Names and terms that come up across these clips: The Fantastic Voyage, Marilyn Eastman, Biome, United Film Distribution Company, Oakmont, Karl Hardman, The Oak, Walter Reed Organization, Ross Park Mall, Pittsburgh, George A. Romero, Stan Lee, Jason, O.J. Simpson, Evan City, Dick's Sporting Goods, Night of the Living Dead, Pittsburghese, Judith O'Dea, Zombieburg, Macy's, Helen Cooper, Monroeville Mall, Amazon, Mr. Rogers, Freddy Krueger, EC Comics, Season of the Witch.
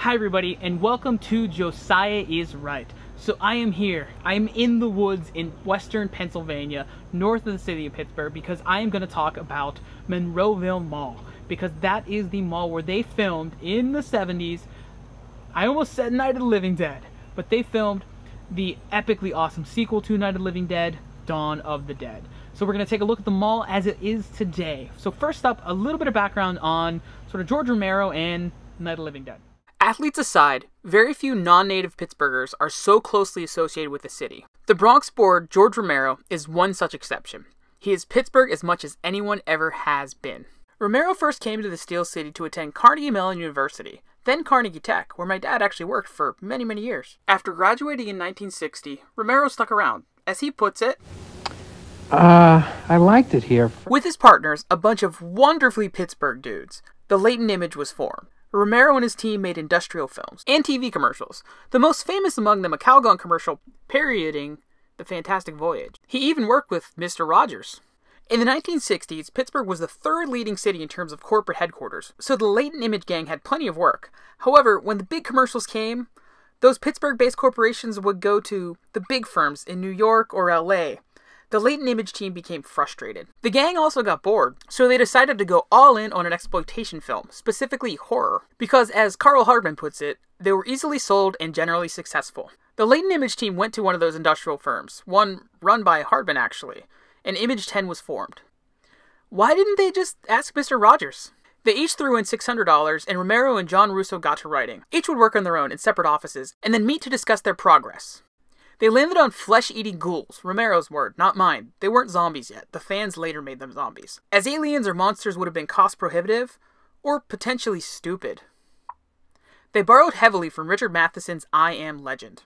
Hi everybody, and welcome to Josiah is Right. So I am here, I am in the woods in western Pennsylvania, north of the city of Pittsburgh, because I am going to talk about Monroeville Mall, because that is the mall where they filmed in the 70s, I almost said Night of the Living Dead, but they filmed the epically awesome sequel to Night of the Living Dead, Dawn of the Dead. So we're going to take a look at the mall as it is today. So first up, a little bit of background on sort of George Romero and Night of the Living Dead. Athletes aside, very few non-native Pittsburghers are so closely associated with the city. The Bronx board George Romero is one such exception. He is Pittsburgh as much as anyone ever has been. Romero first came to the Steel City to attend Carnegie Mellon University, then Carnegie Tech, where my dad actually worked for many, many years. After graduating in 1960, Romero stuck around. As he puts it, I liked it here. With his partners, a bunch of wonderfully Pittsburgh dudes, the Latent Image was formed. Romero and his team made industrial films and TV commercials, the most famous among them a Calgon commercial parodying The Fantastic Voyage. He even worked with Mr. Rogers. In the 1960s, Pittsburgh was the third leading city in terms of corporate headquarters, so the Latent Image gang had plenty of work. However, when the big commercials came, those Pittsburgh-based corporations would go to the big firms in New York or LA. The Latent Image team became frustrated. The gang also got bored, so they decided to go all in on an exploitation film, specifically horror, because as Karl Hardman puts it, they were easily sold and generally successful. The Latent Image team went to one of those industrial firms, one run by Hardman actually, and Image 10 was formed. Why didn't they just ask Mr. Rogers? They each threw in $600, and Romero and John Russo got to writing. Each would work on their own in separate offices, and then meet to discuss their progress. They landed on flesh-eating ghouls, Romero's word, not mine. They weren't zombies yet. The fans later made them zombies. As aliens or monsters would have been cost-prohibitive, or potentially stupid. They borrowed heavily from Richard Matheson's I Am Legend.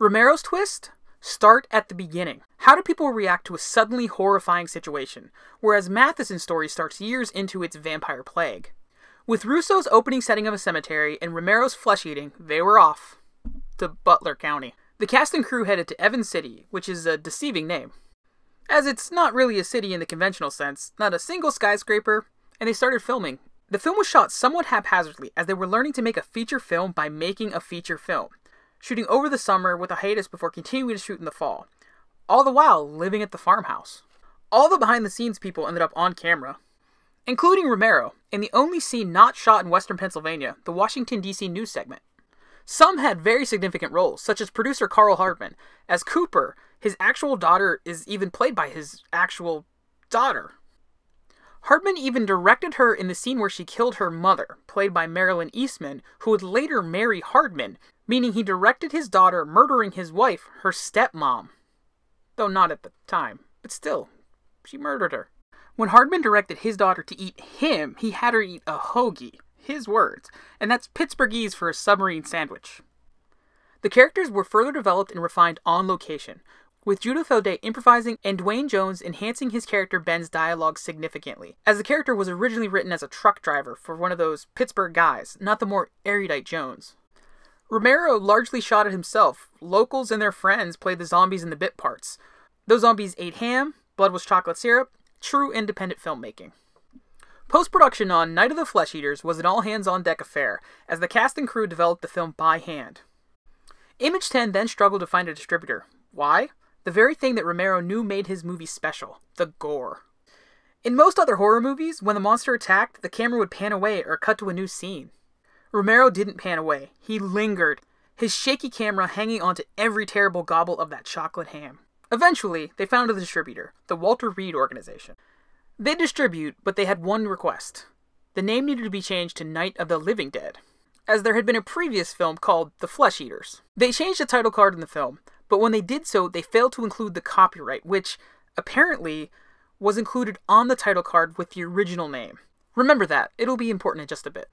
Romero's twist? Start at the beginning. How do people react to a suddenly horrifying situation, whereas Matheson's story starts years into its vampire plague? With Russo's opening setting of a cemetery and Romero's flesh-eating, they were off to Butler County. The cast and crew headed to Evan City, which is a deceiving name, as it's not really a city in the conventional sense, not a single skyscraper, and they started filming. The film was shot somewhat haphazardly, as they were learning to make a feature film by making a feature film, shooting over the summer with a hiatus before continuing to shoot in the fall, all the while living at the farmhouse. All the behind-the-scenes people ended up on camera, including Romero, in the only scene not shot in western Pennsylvania, the Washington, D.C. news segment. Some had very significant roles, such as producer Karl Hardman. As Cooper, his actual daughter is even played by his actual daughter. Hardman even directed her in the scene where she killed her mother, played by Marilyn Eastman, who would later marry Hardman, meaning he directed his daughter murdering his wife, her stepmom. Though not at the time, but still, she murdered her. When Hardman directed his daughter to eat him, he had her eat a hoagie. His words, and that's Pittsburghese for a submarine sandwich. The characters were further developed and refined on location, with Judith O'Dea improvising and Duane Jones enhancing his character Ben's dialogue significantly, as the character was originally written as a truck driver for one of those Pittsburgh guys, not the more erudite Jones. Romero largely shot it himself. Locals and their friends played the zombies in the bit parts. Those zombies ate ham, blood was chocolate syrup, true independent filmmaking. Post-production on Night of the Flesh Eaters was an all-hands-on-deck affair, as the cast and crew developed the film by hand. Image 10 then struggled to find a distributor. Why? The very thing that Romero knew made his movie special, the gore. In most other horror movies, when the monster attacked, the camera would pan away or cut to a new scene. Romero didn't pan away. He lingered, his shaky camera hanging onto every terrible gobble of that chocolate ham. Eventually, they found a distributor, the Walter Reed Organization. They distribute, but they had one request. The name needed to be changed to Night of the Living Dead, as there had been a previous film called The Flesh Eaters. They changed the title card in the film, but when they did so, they failed to include the copyright, which, apparently, was included on the title card with the original name. Remember that, it'll be important in just a bit.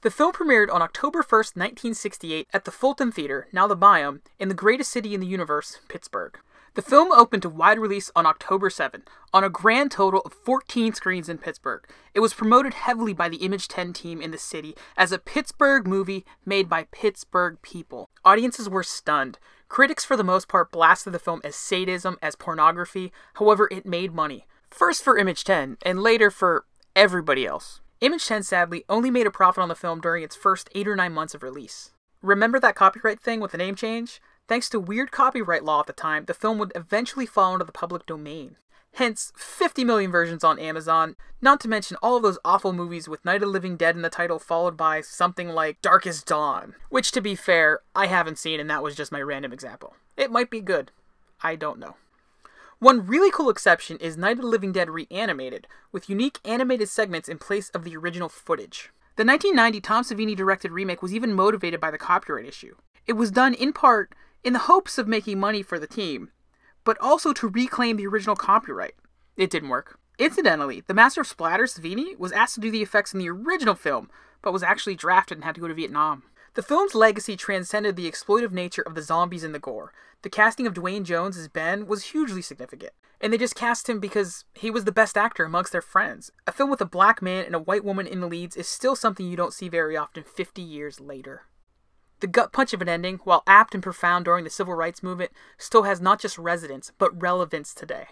The film premiered on October 1st, 1968 at the Fulton Theatre, now the Biome, in the greatest city in the universe, Pittsburgh. The film opened to wide release on October 7th, on a grand total of 14 screens in Pittsburgh. It was promoted heavily by the Image 10 team in the city as a Pittsburgh movie made by Pittsburgh people. Audiences were stunned. Critics, for the most part, blasted the film as sadism, as pornography. However, it made money. First for Image 10, and later for everybody else. Image 10, sadly, only made a profit on the film during its first 8 or 9 months of release. Remember that copyright thing with the name change? Thanks to weird copyright law at the time, the film would eventually fall into the public domain. Hence, 50 million versions on Amazon, not to mention all of those awful movies with Night of the Living Dead in the title followed by something like Darkest Dawn, which to be fair, I haven't seen and that was just my random example. It might be good. I don't know. One really cool exception is Night of the Living Dead Reanimated, with unique animated segments in place of the original footage. The 1990 Tom Savini directed remake was even motivated by the copyright issue. It was done in part in the hopes of making money for the team, but also to reclaim the original copyright. It didn't work. Incidentally, the master of splatter, Savini, was asked to do the effects in the original film, but was actually drafted and had to go to Vietnam. The film's legacy transcended the exploitive nature of the zombies and the gore. The casting of Duane Jones as Ben was hugely significant, and they just cast him because he was the best actor amongst their friends. A film with a black man and a white woman in the leads is still something you don't see very often 50 years later. The gut punch of an ending, while apt and profound during the civil rights movement, still has not just resonance, but relevance today.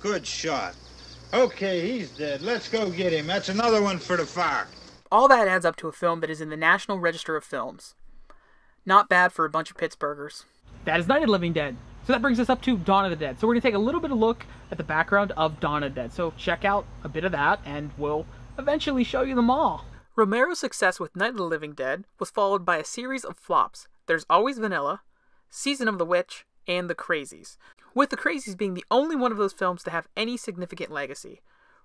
Good shot. Okay, he's dead. Let's go get him. That's another one for the fire. All that adds up to a film that is in the National Register of Films. Not bad for a bunch of Pittsburghers. That is Night of the Living Dead. So that brings us up to Dawn of the Dead. So we're going to take a little bit of a look at the background of Dawn of the Dead. So check out a bit of that and we'll eventually show you them all. Romero's success with Night of the Living Dead was followed by a series of flops, There's Always Vanilla, Season of the Witch, and The Crazies, with The Crazies being the only one of those films to have any significant legacy.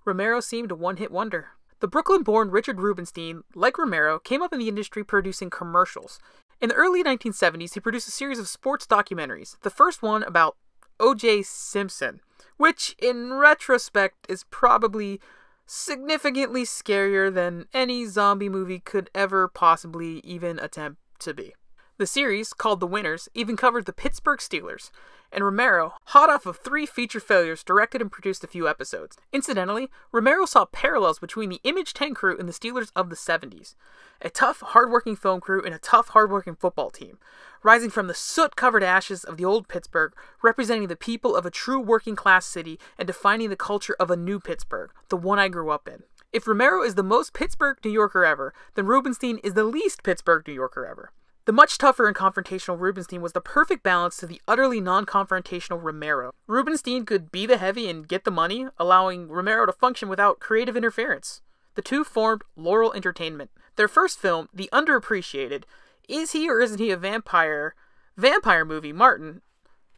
Romero seemed a one-hit wonder. The Brooklyn-born Richard Rubinstein, like Romero, came up in the industry producing commercials. In the early 1970s, he produced a series of sports documentaries, the first one about O.J. Simpson, which, in retrospect, is probably significantly scarier than any zombie movie could ever possibly even attempt to be. The series, called The Winners, even covered the Pittsburgh Steelers, and Romero, hot off of 3 feature failures, directed and produced a few episodes. Incidentally, Romero saw parallels between the Image 10 crew and the Steelers of the 70s, a tough, hard-working film crew and a tough, hard-working football team, rising from the soot-covered ashes of the old Pittsburgh, representing the people of a true working-class city and defining the culture of a new Pittsburgh, the one I grew up in. If Romero is the most Pittsburgh New Yorker ever, then Rubinstein is the least Pittsburgh New Yorker ever. The much tougher and confrontational Rubinstein was the perfect balance to the utterly non-confrontational Romero. Rubinstein could be the heavy and get the money, allowing Romero to function without creative interference. The two formed Laurel Entertainment. Their first film, the underappreciated Is He or Isn't He a Vampire? Vampire movie, Martin.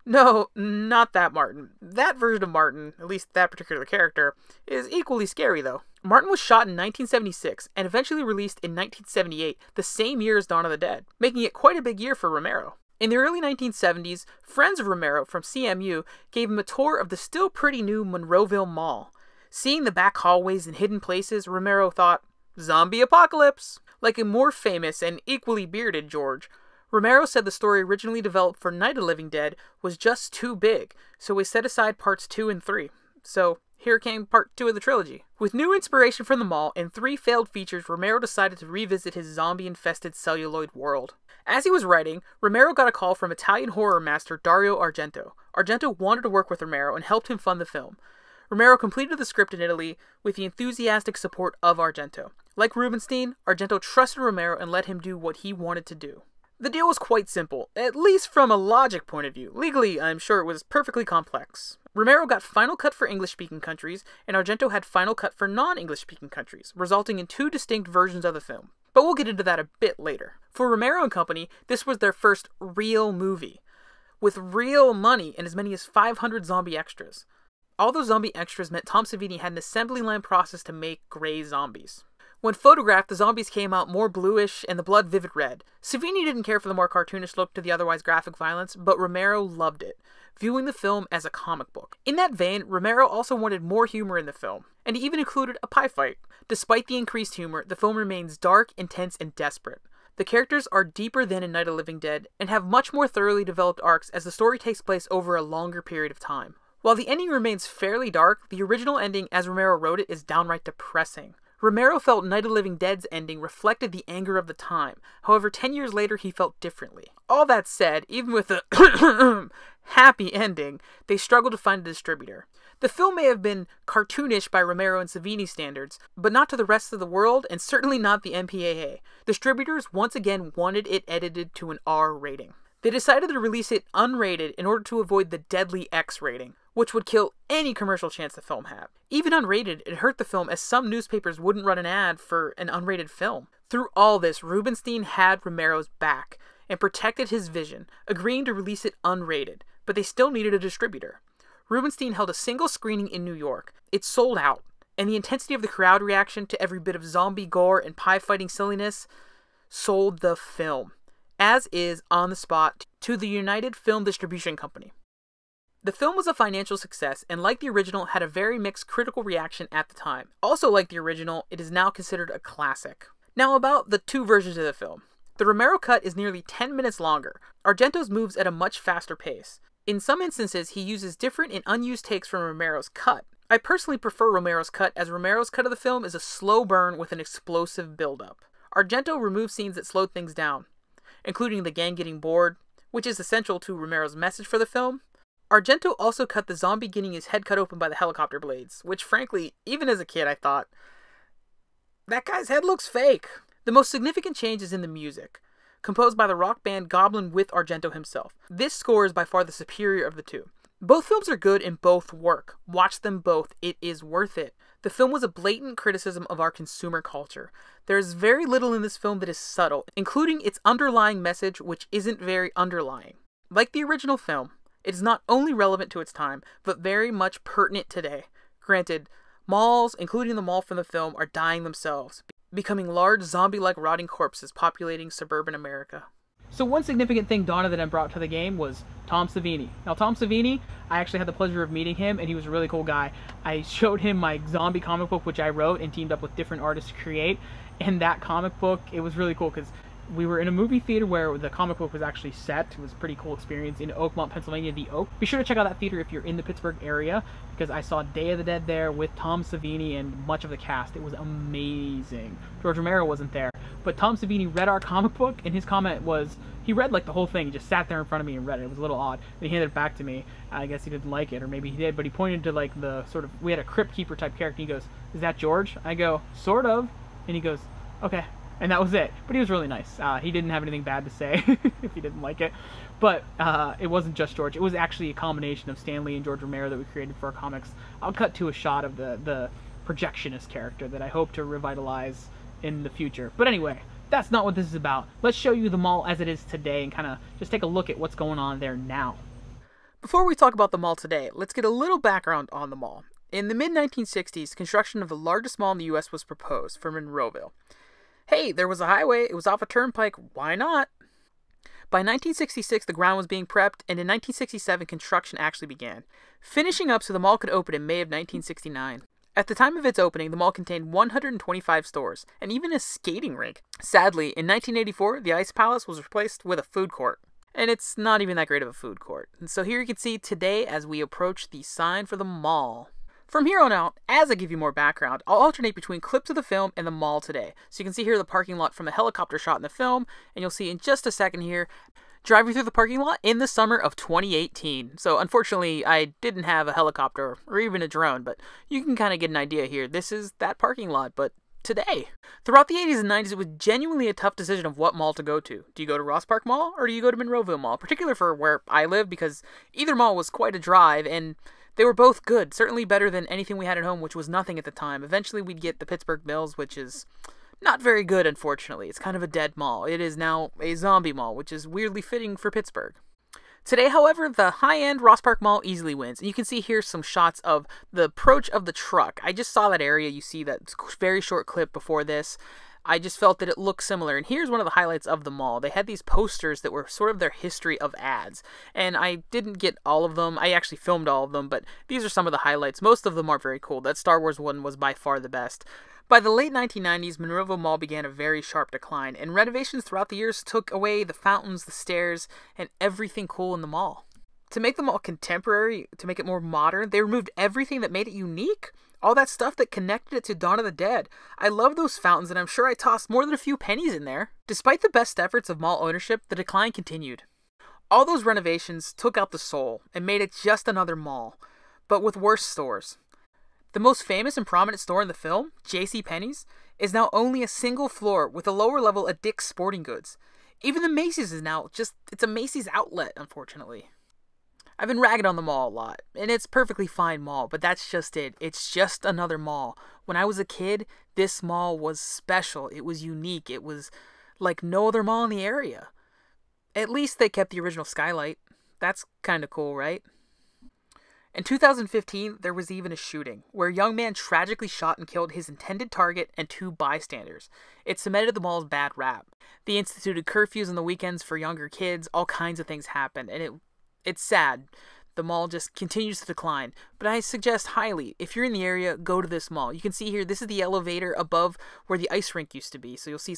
No, not that Martin. That version of Martin, at least that particular character, is equally scary though. Martin was shot in 1976 and eventually released in 1978, the same year as Dawn of the Dead, making it quite a big year for Romero. In the early 1970s, friends of Romero from CMU gave him a tour of the still pretty new Monroeville Mall. Seeing the back hallways and hidden places, Romero thought, zombie apocalypse! Like a more famous and equally bearded George, Romero said the story originally developed for Night of the Living Dead was just too big, so we set aside parts 2 and 3. So here came part 2 of the trilogy. With new inspiration from the mall and 3 failed features, Romero decided to revisit his zombie-infested celluloid world. As he was writing, Romero got a call from Italian horror master Dario Argento. Argento wanted to work with Romero and helped him fund the film. Romero completed the script in Italy with the enthusiastic support of Argento. Like Rubinstein, Argento trusted Romero and let him do what he wanted to do. The deal was quite simple, at least from a logic point of view. Legally, I'm sure it was perfectly complex. Romero got Final Cut for English-speaking countries, and Argento had Final Cut for non-English-speaking countries, resulting in 2 distinct versions of the film. But we'll get into that a bit later. For Romero and company, this was their first real movie, with real money and as many as 500 zombie extras. All those zombie extras meant Tom Savini had an assembly line process to make gray zombies. When photographed, the zombies came out more bluish and the blood vivid red. Savini didn't care for the more cartoonish look to the otherwise graphic violence, but Romero loved it, viewing the film as a comic book. In that vein, Romero also wanted more humor in the film, and he even included a pie fight. Despite the increased humor, the film remains dark, intense, and desperate. The characters are deeper than in Night of the Living Dead, and have much more thoroughly developed arcs as the story takes place over a longer period of time. While the ending remains fairly dark, the original ending as Romero wrote it is downright depressing. Romero felt Night of the Living Dead's ending reflected the anger of the time. However, 10 years later, he felt differently. All that said, even with a happy ending, they struggled to find a distributor. The film may have been cartoonish by Romero and Savini standards, but not to the rest of the world, and certainly not the MPAA. Distributors once again wanted it edited to an R rating. They decided to release it unrated in order to avoid the deadly X rating, which would kill any commercial chance the film had. Even unrated, it hurt the film, as some newspapers wouldn't run an ad for an unrated film. Through all this, Rubinstein had Romero's back and protected his vision, agreeing to release it unrated, but they still needed a distributor. Rubinstein held a single screening in New York. It sold out, and the intensity of the crowd reaction to every bit of zombie gore and pie-fighting silliness sold the film, as is on the spot, to the United Film Distribution Company. The film was a financial success, and like the original, had a very mixed critical reaction at the time. Also like the original, it is now considered a classic. Now about the two versions of the film. The Romero cut is nearly 10 minutes longer. Argento's moves at a much faster pace. In some instances, he uses different and unused takes from Romero's cut. I personally prefer Romero's cut, as Romero's cut of the film is a slow burn with an explosive buildup. Argento removed scenes that slowed things down, including the gang getting bored, which is essential to Romero's message for the film. Argento also cut the zombie getting his head cut open by the helicopter blades, which frankly, even as a kid I thought, that guy's head looks fake. The most significant change is in the music, composed by the rock band Goblin with Argento himself. This score is by far the superior of the two. Both films are good and both work. Watch them both. It is worth it. The film was a blatant criticism of our consumer culture. There is very little in this film that is subtle, including its underlying message, which isn't very underlying. Like the original film, it is not only relevant to its time, but very much pertinent today. Granted, malls, including the mall from the film, are dying themselves, becoming large zombie-like rotting corpses populating suburban America. So one significant thing Dawn of the Dead brought to the game was Tom Savini. Now Tom Savini, I actually had the pleasure of meeting him, and he was a really cool guy. I showed him my zombie comic book, which I wrote and teamed up with different artists to create, and that comic book, it was really cool because we were in a movie theater where the comic book was actually set. It was a pretty cool experience in Oakmont, Pennsylvania, the Oak. Be sure to check out that theater if you're in the Pittsburgh area, because I saw Day of the Dead there with Tom Savini and much of the cast. It was amazing. George Romero wasn't there, but Tom Savini read our comic book, and his comment was, he read like the whole thing, he just sat there in front of me and read it. It was a little odd, but he handed it back to me. I guess he didn't like it, or maybe he did, but he pointed to like the sort of, we had a crypt keeper type character, and he goes, "Is that George?" I go, "Sort of," and he goes, "Okay." And that was it. But he was really nice. He didn't have anything bad to say if he didn't like it. But it wasn't just George. It was actually a combination of Stan Lee and George Romero that we created for our comics. I'll cut to a shot of the projectionist character that I hope to revitalize in the future. But anyway, that's not what this is about. Let's show you the mall as it is today and kind of just take a look at what's going on there now. Before we talk about the mall today, let's get a little background on the mall. In the mid-1960s, construction of the largest mall in the U.S. was proposed for Monroeville. Hey, there was a highway, it was off a turnpike, why not? By 1966, the ground was being prepped, and in 1967, construction actually began, finishing up so the mall could open in May of 1969. At the time of its opening, the mall contained 125 stores, and even a skating rink. Sadly, in 1984, the Ice Palace was replaced with a food court. And it's not even that great of a food court. And so here you can see today as we approach the sign for the mall. From here on out, as I give you more background, I'll alternate between clips of the film and the mall today. So you can see here the parking lot from the helicopter shot in the film, and you'll see in just a second here, driving through the parking lot in the summer of 2018. So unfortunately, I didn't have a helicopter or even a drone, but you can kind of get an idea here. This is that parking lot, but today. Throughout the 80s and 90s, it was genuinely a tough decision of what mall to go to. Do you go to Ross Park Mall or do you go to Monroeville Mall, particularly for where I live, because either mall was quite a drive, and they were both good, certainly better than anything we had at home, which was nothing at the time. Eventually, we'd get the Pittsburgh Mills, which is not very good, unfortunately. It's kind of a dead mall. It is now a zombie mall, which is weirdly fitting for Pittsburgh. Today, however, the high-end Ross Park Mall easily wins. And you can see here some shots of the approach of the truck. I just saw that area. You see that very short clip before this. I just felt that it looked similar. And here's one of the highlights of the mall. They had these posters that were sort of their history of ads. And I didn't get all of them. I actually filmed all of them, but these are some of the highlights. Most of them aren't very cool. That Star Wars one was by far the best. By the late 1990s, Monroeville Mall began a very sharp decline, and renovations throughout the years took away the fountains, the stairs, and everything cool in the mall. To make the mall contemporary, to make it more modern, they removed everything that made it unique. All that stuff that connected it to Dawn of the Dead. I love those fountains, and I'm sure I tossed more than a few pennies in there. Despite the best efforts of mall ownership, the decline continued. All those renovations took out the soul and made it just another mall. but with worse stores. The most famous and prominent store in the film, JCPenney's, is now only a single floor with a lower level of Dick's Sporting Goods. Even the Macy's is now just, it's a Macy's outlet, unfortunately. I've been ragging on the mall a lot, and it's a perfectly fine mall, but that's just it. It's just another mall. When I was a kid, this mall was special. It was unique. It was like no other mall in the area. At least they kept the original skylight. That's kind of cool, right? In 2015, there was even a shooting, where a young man tragically shot and killed his intended target and two bystanders. It cemented the mall's bad rap. They instituted curfews on the weekends for younger kids, all kinds of things happened, and it's sad. The mall just continues to decline, but I suggest highly, if you're in the area, go to this mall. You can see here, this is the elevator above where the ice rink used to be, so you'll see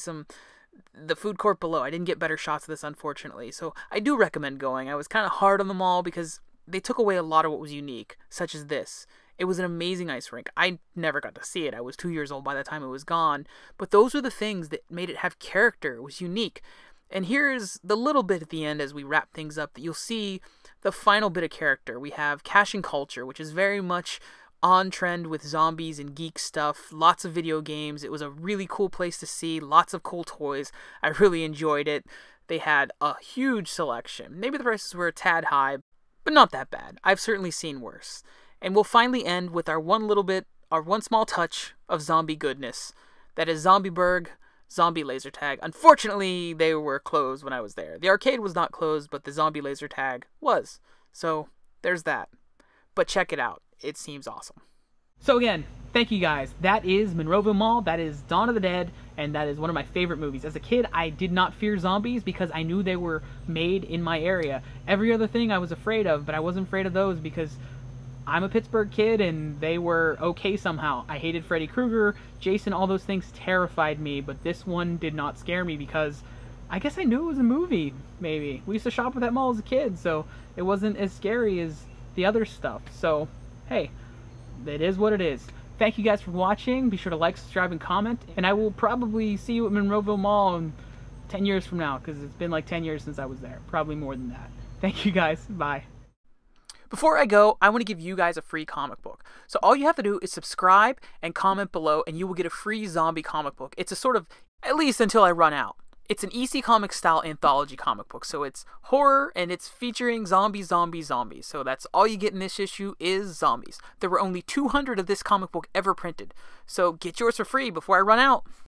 the food court below. I didn't get better shots of this, unfortunately, so I do recommend going. I was kind of hard on the mall because they took away a lot of what was unique, such as this. It was an amazing ice rink. I never got to see it. I was 2 years old by the time it was gone, but those were the things that made it have character. It was unique. And here's the little bit at the end as we wrap things up that you'll see the final bit of character. We have Cash and Culture, which is very much on trend with zombies and geek stuff, lots of video games. It was a really cool place to see, lots of cool toys. I really enjoyed it. They had a huge selection. Maybe the prices were a tad high, but not that bad. I've certainly seen worse. And we'll finally end with our one small touch of zombie goodness. That is Zombieburg. Zombie laser tag. Unfortunately, they were closed when I was there. The arcade was not closed, but the zombie laser tag was. So there's that. But check it out. It seems awesome. So again, thank you guys. That is Monroeville Mall. That is Dawn of the Dead. And that is one of my favorite movies. As a kid, I did not fear zombies because I knew they were made in my area. Every other thing I was afraid of, but I wasn't afraid of those because I'm a Pittsburgh kid and they were okay somehow. I hated Freddy Krueger, Jason, all those things terrified me, but this one did not scare me because I guess I knew it was a movie, maybe. We used to shop at that mall as a kid, so it wasn't as scary as the other stuff. So, hey, it is what it is. Thank you guys for watching. Be sure to like, subscribe, and comment, and I will probably see you at Monroeville Mall in 10 years from now because it's been like 10 years since I was there, probably more than that. Thank you guys. Bye. Before I go, I want to give you guys a free comic book. So all you have to do is subscribe and comment below and you will get a free zombie comic book. It's a sort of, at least until I run out. It's an EC Comics style anthology comic book. So it's horror and it's featuring zombies. So that's all you get in this issue is zombies. There were only 200 of this comic book ever printed. So get yours for free before I run out.